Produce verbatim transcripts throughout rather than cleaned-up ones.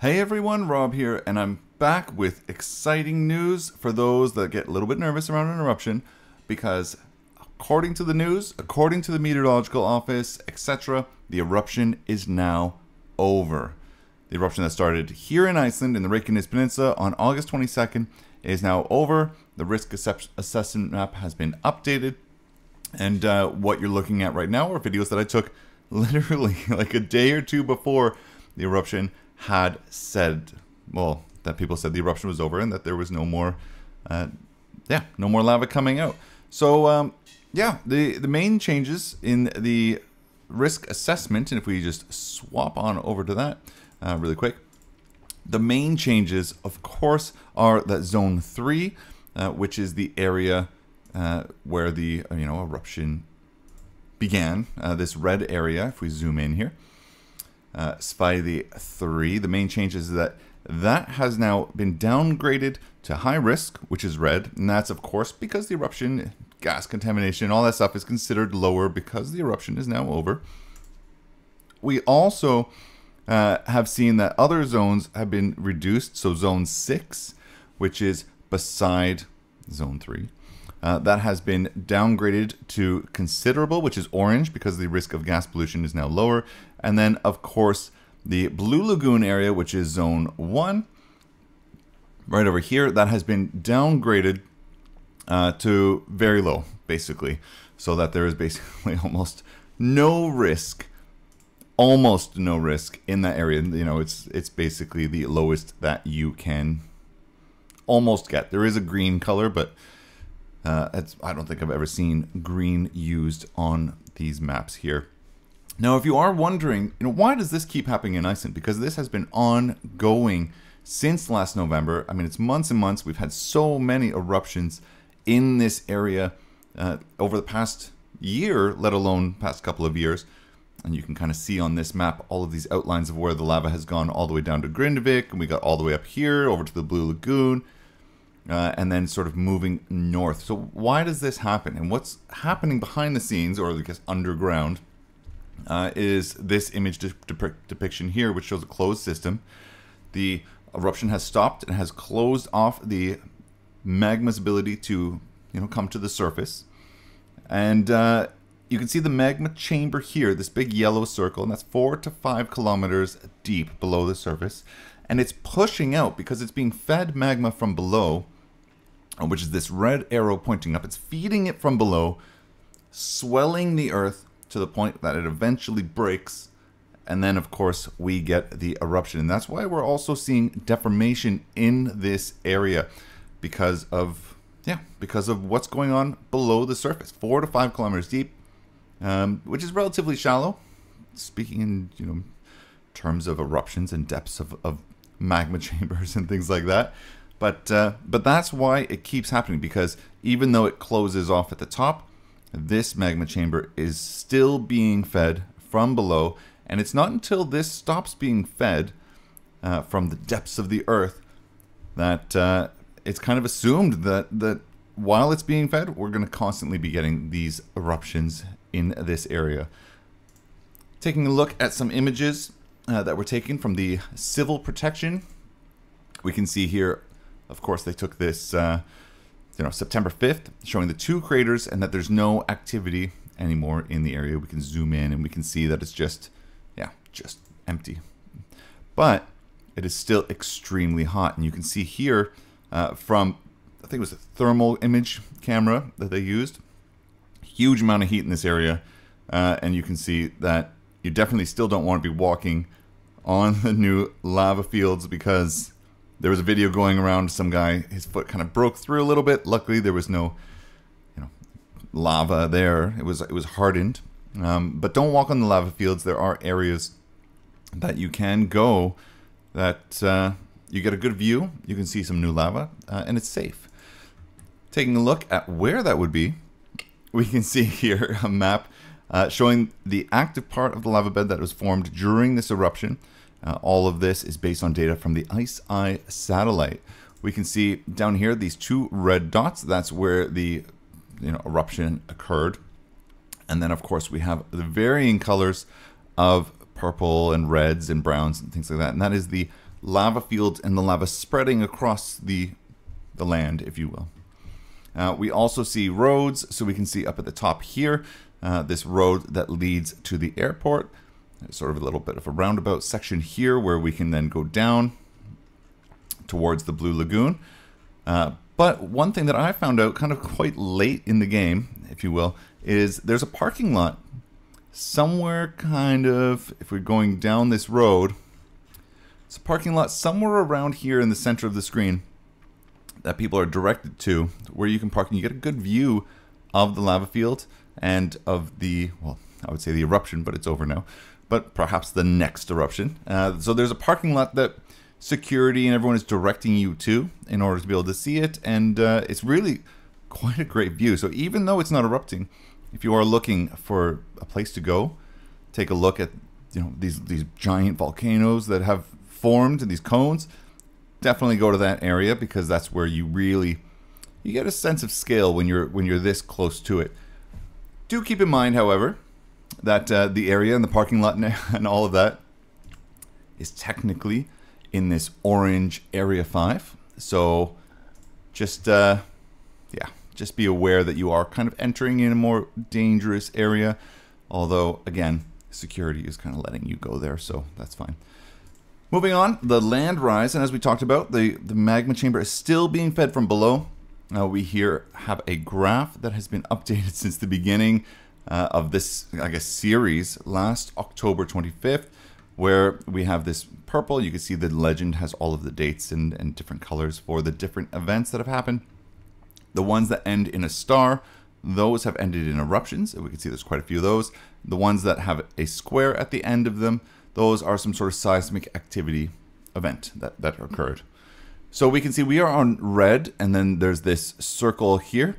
Hey everyone, Rob here, and I'm back with exciting news for those that get a little bit nervous around an eruption, because according to the news, according to the meteorological office, et cetera, the eruption is now over. The eruption that started here in Iceland in the Reykjanes Peninsula on August twenty-second is now over. The risk assessment map has been updated, and uh, what you're looking at right now are videos that I took literally like a day or two before the eruption had said, well, that people said the eruption was over and that there was no more, uh, yeah, no more lava coming out. So, um, yeah, the, the main changes in the risk assessment, and if we just swap on over to that uh, really quick, the main changes, of course, are that zone three, uh, which is the area uh, where the, you know, eruption began, uh, this red area, if we zoom in here. Uh, Svæði three, the main change is that that has now been downgraded to high risk, which is red, and that's of course because the eruption, gas contamination, all that stuff is considered lower because the eruption is now over. We also uh, have seen that other zones have been reduced, so zone six, which is beside zone three. Uh, that has been downgraded to considerable, which is orange, because the risk of gas pollution is now lower. And then, of course, the Blue Lagoon area, which is zone one, right over here, that has been downgraded uh, to very low, basically, so that there is basically almost no risk, almost no risk in that area. You know, it's, it's basically the lowest that you can almost get. There is a green color, but... Uh, it's, I don't think I've ever seen green used on these maps here. Now, if you are wondering, you know, why does this keep happening in Iceland? Because this has been ongoing since last November. I mean, it's months and months. We've had so many eruptions in this area uh, over the past year, let alone past couple of years. And you can kind of see on this map all of these outlines of where the lava has gone all the way down to Grindavik. And we got all the way up here, over to the Blue Lagoon. Uh, and then sort of moving north. So why does this happen? And what's happening behind the scenes, or I guess underground, uh, is this image de de depiction here, which shows a closed system. The eruption has stopped and has closed off the magma's ability to, you know, come to the surface. And uh, you can see the magma chamber here, this big yellow circle, and that's four to five kilometers deep below the surface. And it's pushing out because it's being fed magma from below, which is this red arrow pointing up. It's feeding it from below, swelling the earth to the point that it eventually breaks. And then, of course, we get the eruption. And that's why we're also seeing deformation in this area because of, yeah, because of what's going on below the surface. Four to five kilometers deep, um, which is relatively shallow. Speaking in, you know, terms of eruptions and depths of, of magma chambers and things like that. But uh, but that's why it keeps happening, because even though it closes off at the top, this magma chamber is still being fed from below, and it's not until this stops being fed uh, from the depths of the earth that uh, it's kind of assumed that, that while it's being fed, we're going to constantly be getting these eruptions in this area. Taking a look at some images uh, that were taken from the Civil Protection, we can see here, of course, they took this, uh, you know, September fifth, showing the two craters and that there's no activity anymore in the area. We can zoom in and we can see that it's just, yeah, just empty. But it is still extremely hot. And you can see here uh, from, I think it was a thermal image camera that they used, huge amount of heat in this area. Uh, and you can see that you definitely still don't want to be walking on the new lava fields, because there was a video going around, some guy, his foot kind of broke through a little bit. Luckily, there was no, you know, lava there. It was it was hardened. Um, but don't walk on the lava fields. There are areas that you can go that uh, you get a good view. You can see some new lava, uh, and it's safe. Taking a look at where that would be, we can see here a map uh, showing the active part of the lava bed that was formed during this eruption. Uh, all of this is based on data from the IceEye satellite. We can see down here these two red dots. That's where the, you know, eruption occurred. And then, of course, we have the varying colors of purple and reds and browns and things like that. And that is the lava fields and the lava spreading across the, the land, if you will. Uh, we also see roads, so we can see up at the top here, uh, this road that leads to the airport. There's sort of a little bit of a roundabout section here where we can then go down towards the Blue Lagoon. Uh, but one thing that I found out kind of quite late in the game, if you will, is there's a parking lot somewhere kind of, if we're going down this road, it's a parking lot somewhere around here in the center of the screen that people are directed to, where you can park and you get a good view of the lava field and of the, well, I would say the eruption, but it's over now, but perhaps the next eruption. Uh, so there's a parking lot that security and everyone is directing you to in order to be able to see it, and uh, it's really quite a great view. So even though it's not erupting, if you are looking for a place to go, take a look at, you know, these, these giant volcanoes that have formed and these cones, definitely go to that area, because that's where you really, you get a sense of scale when you're when you're this close to it. Do keep in mind, however, that uh, the area and the parking lot and all of that is technically in this orange area five. So just uh, yeah, just be aware that you are kind of entering in a more dangerous area. Although again, security is kind of letting you go there, so that's fine. Moving on, the land rise, and as we talked about, the, the magma chamber is still being fed from below. Uh, we here have a graph that has been updated since the beginning uh, of this, I guess, series, last October twenty-fifth, where we have this purple. You can see the legend has all of the dates and, and different colors for the different events that have happened. The ones that end in a star, those have ended in eruptions, and we can see there's quite a few of those. The ones that have a square at the end of them, those are some sort of seismic activity event that, that occurred. So we can see we are on red, and then there's this circle here,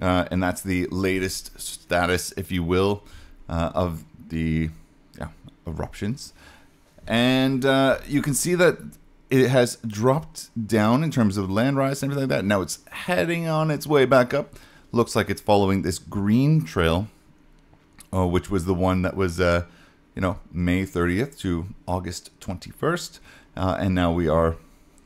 uh, and that's the latest status, if you will, uh, of the yeah, eruptions. And uh, you can see that it has dropped down in terms of land rise and everything like that. Now it's heading on its way back up. Looks like it's following this green trail, uh, which was the one that was... Uh, you know, May thirtieth to August twenty-first, uh, and now we are,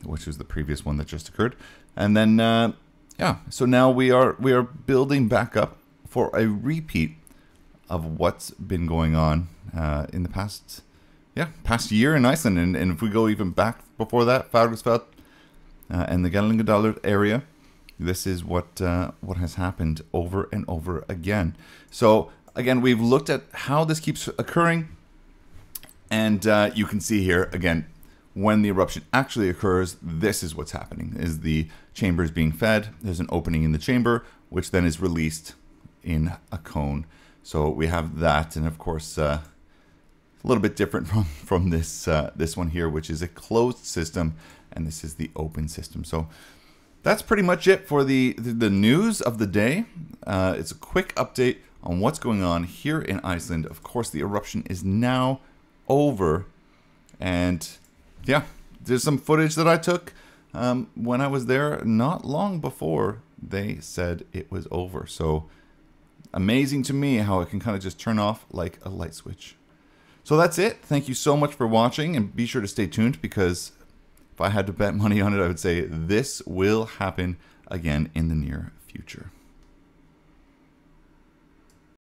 which was the previous one that just occurred, and then uh, yeah, so now we are we are building back up for a repeat of what's been going on uh, in the past, yeah, past year in Iceland, and, and if we go even back before that, Fagradalsfjall uh, and the Geirlandadalur area, this is what uh, what has happened over and over again. So again, we've looked at how this keeps occurring. And uh, you can see here, again, when the eruption actually occurs, this is what's happening, is the chamber is being fed. There's an opening in the chamber, which then is released in a cone. So we have that. And of course, uh, a little bit different from, from this, uh, this one here, which is a closed system. And this is the open system. So that's pretty much it for the, the, the news of the day. Uh, it's a quick update on what's going on here in Iceland. Of course, the eruption is now over, and yeah, there's some footage that I took um, when I was there not long before they said it was over. So amazing to me how it can kind of just turn off like a light switch. So that's it. Thank you so much for watching, and be sure to stay tuned, because if I had to bet money on it, I would say this will happen again in the near future.